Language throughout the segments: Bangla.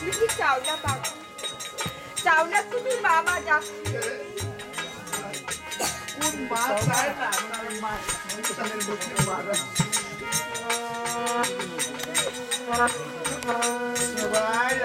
तुम्ही चावला बापू चावला तुम्ही बाबा जास्त कोण बाप काय करणार माय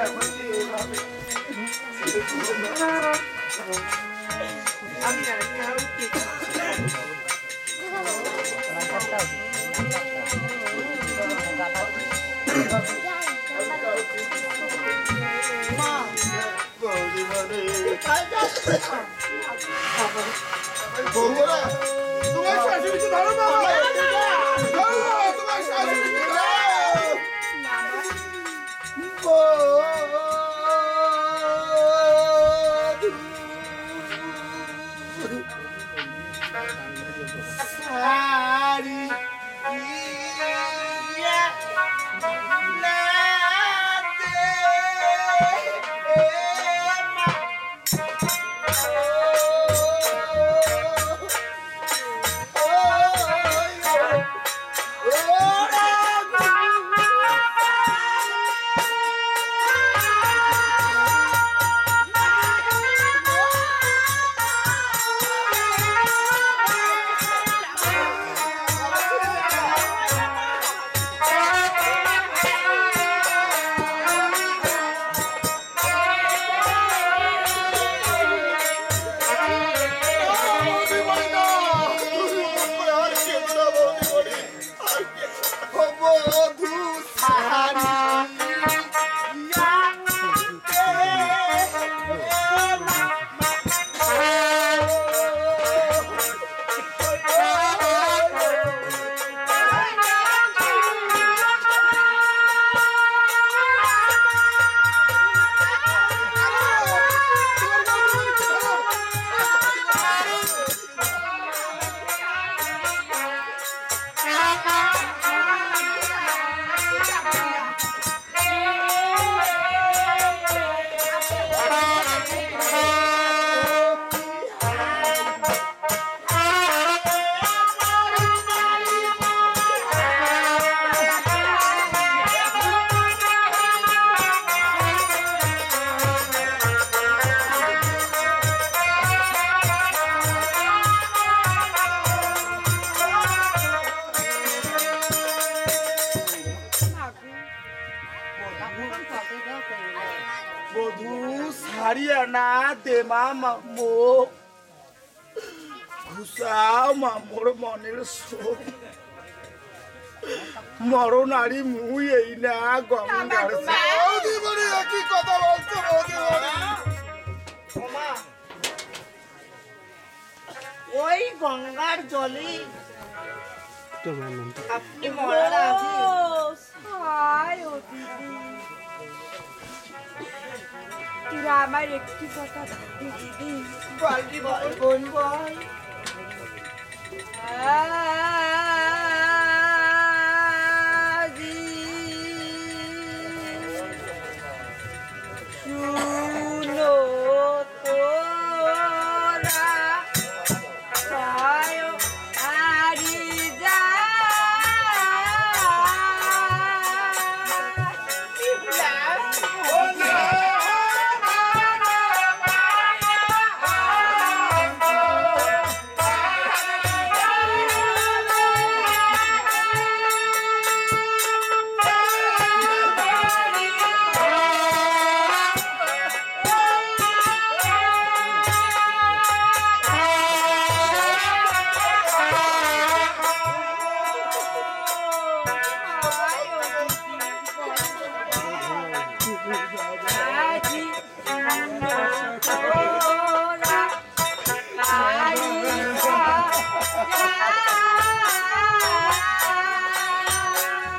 মরণ আরি মুই এই না গঙ্গার সাউদি বড়ি কি কথা বলছো বৌদি বড়ি ওমা ওই গঙ্গার জলে তোমার নাম আপনি মরার আগে হায় ও দিদি তুই আমার একটি কথা দিদি বল কি বল কোন বল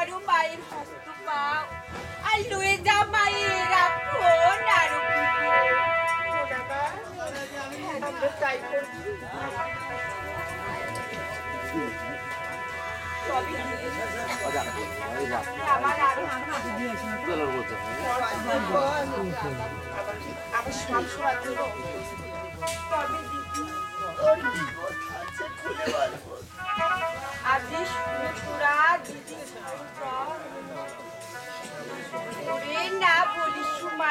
Marumai Hastupau, Aluida Maira Baba,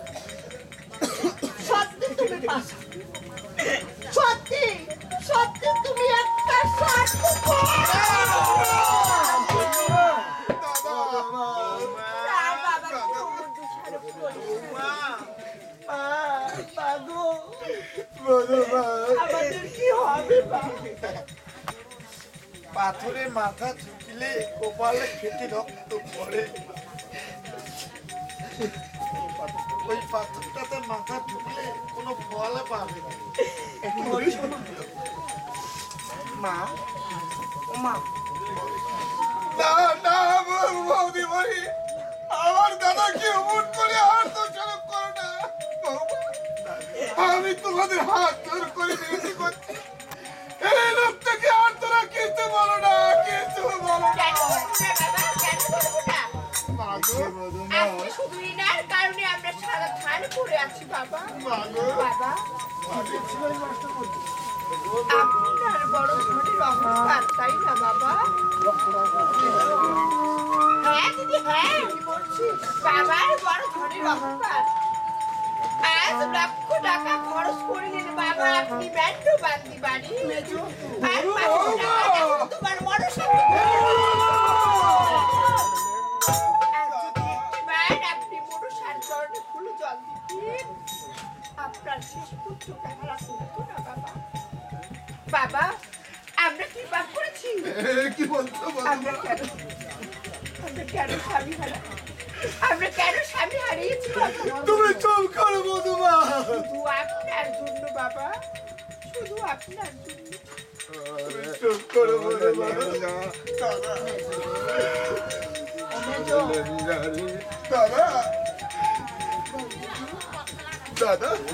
বাবা আমরা কি পাপ করেছি কি বলছো আমরা কেন স্বামী হারিয়েছি তুমি চুপ করো মধুমা শুধু আপনার জন্য বাবা শুধু আপনার জন্য চুপ করো মধুমা দাদা দাদা কি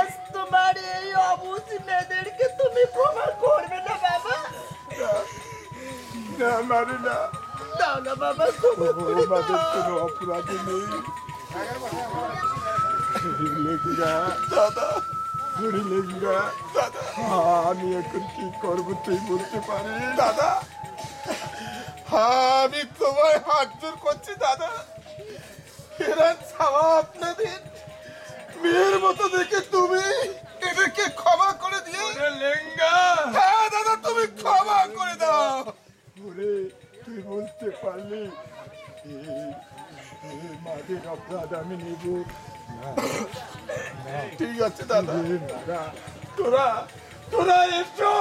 আজ তোমার এই অবুঝি মেয়েদেরকে তুমি ক্ষমা করবে না বাবা না মানে না দাদা বাবা ক্ষমা করে দাও কোনো অপরাধ নেই দাদা আমি এখন কি করবো তুই বলতে পারি দাদা আমি তোমায় হাত জোর করছি দাদা এরা ছাওয়া আপনাদের মেয়ের মতো দেখে তুমি এদেরকে ক্ষমা করে দিও হ্যাঁ দাদা তুমি ক্ষমা করে দাও তুই বলতে পারলি মাদের অপরাধ আমি নেব ঠিক আছে দাদা তোরা তোরা এসো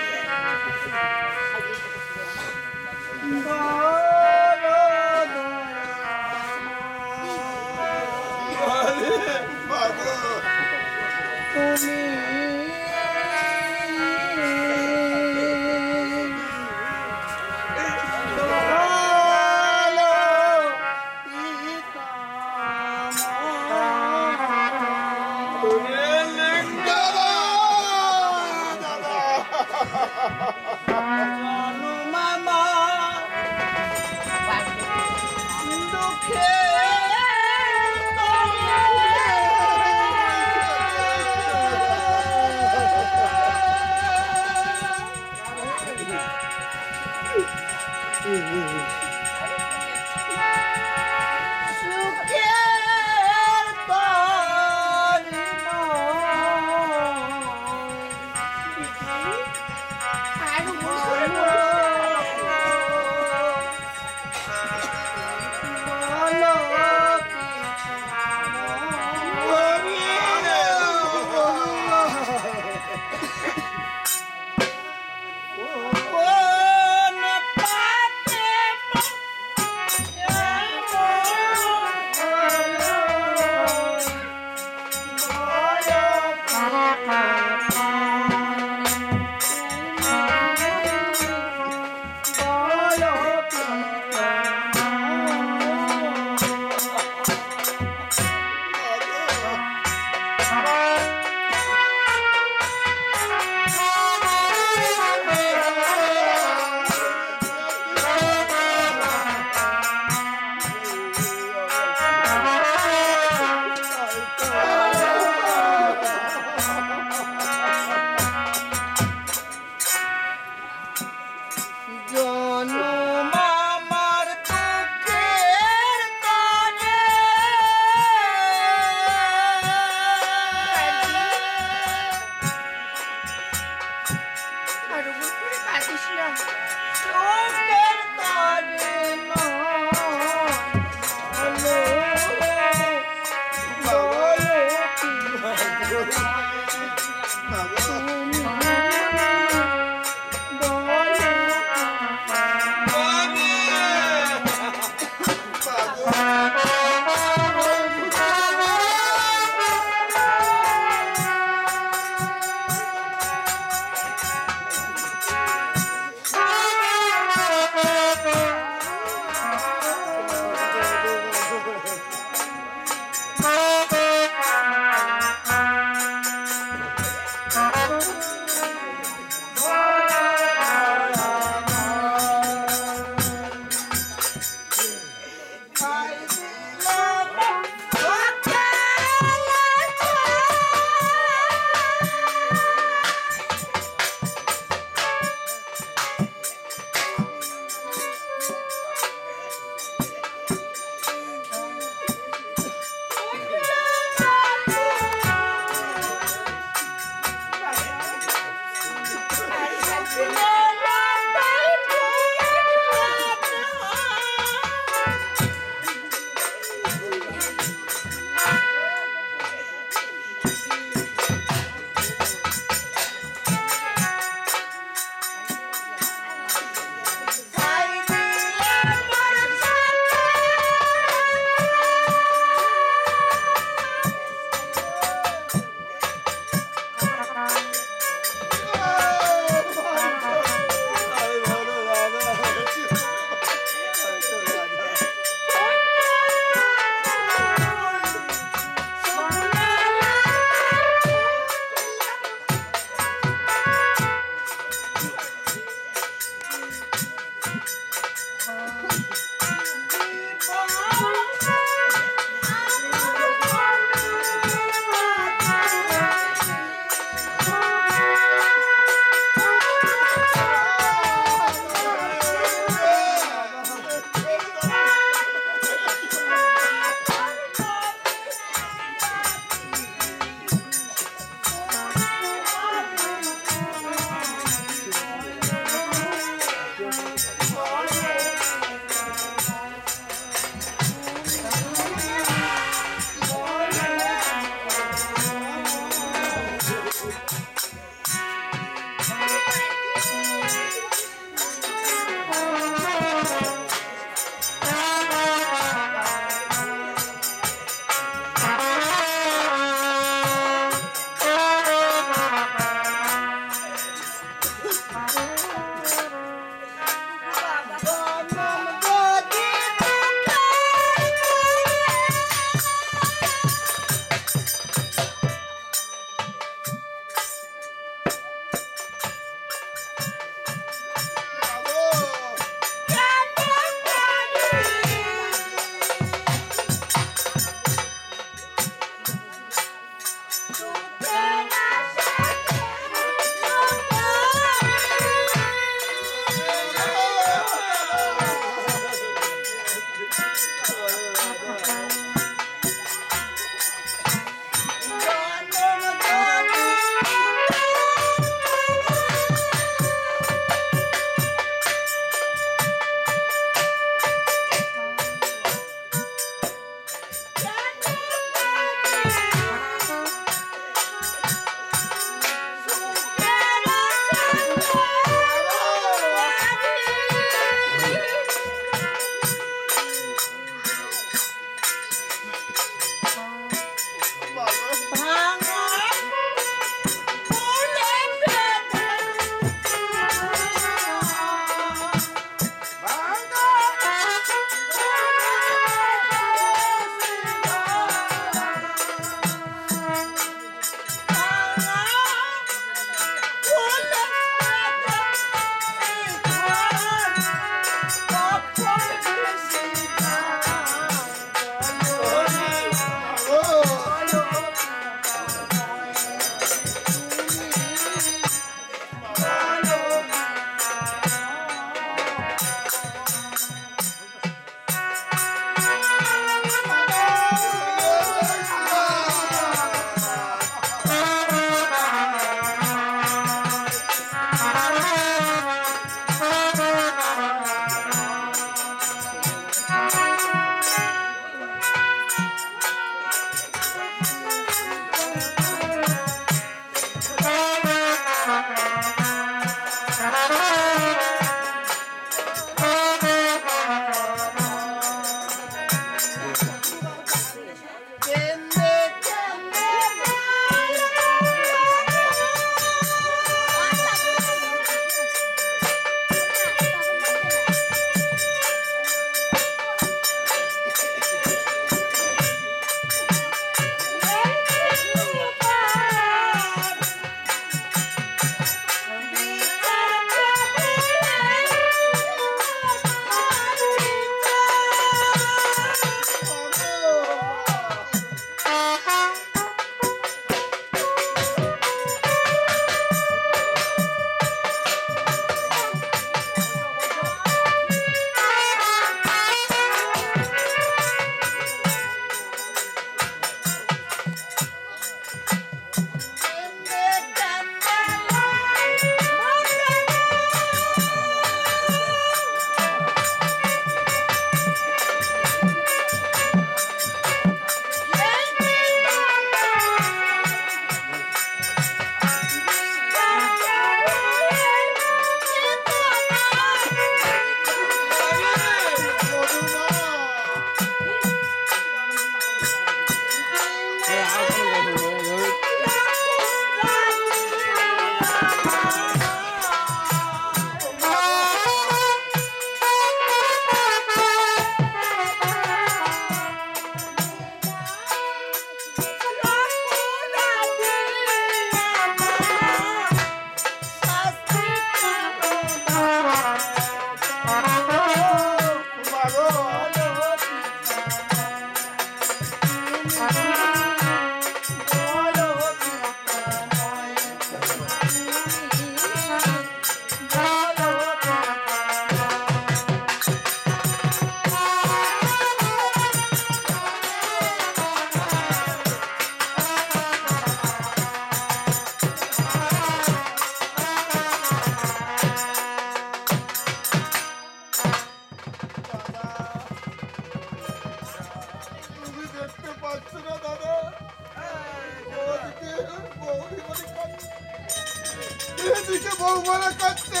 तुम्हारा करते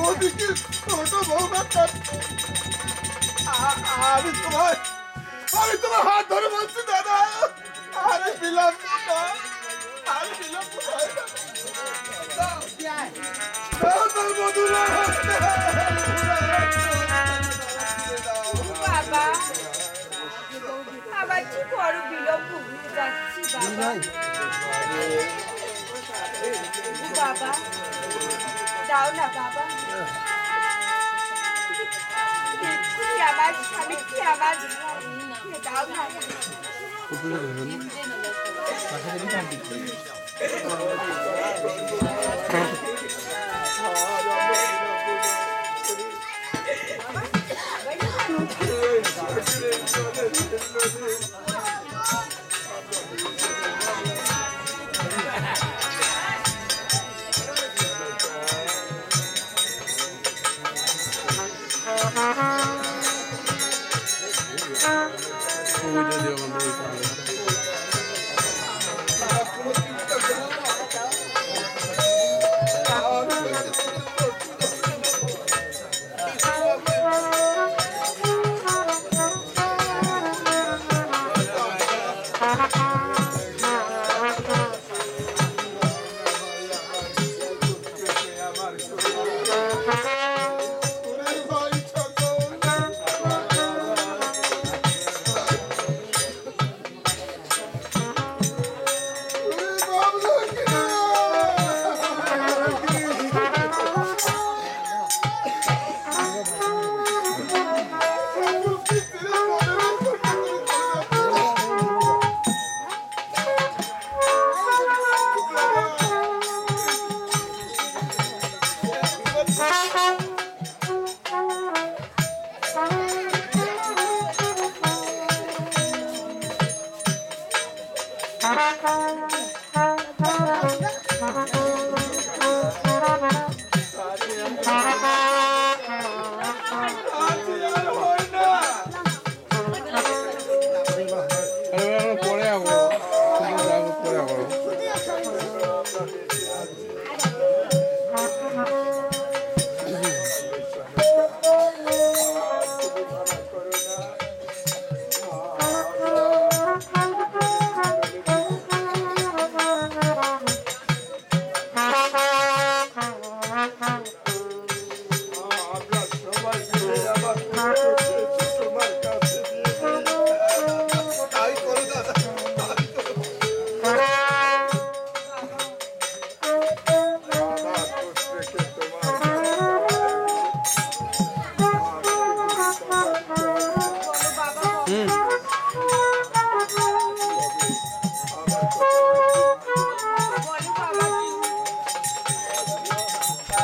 वो भी कि छोटा बहुना करते अभी तुम्हारा हाथ धर बोलती दादा अरे बिलाल पुता अरे बिलाल पुता क्या है छोटा बहुना बाबा बाबा की कोरू बिलाल पुता बाबा बाबा जाओ ना बाबा की आवाज जाओ ना I'm going to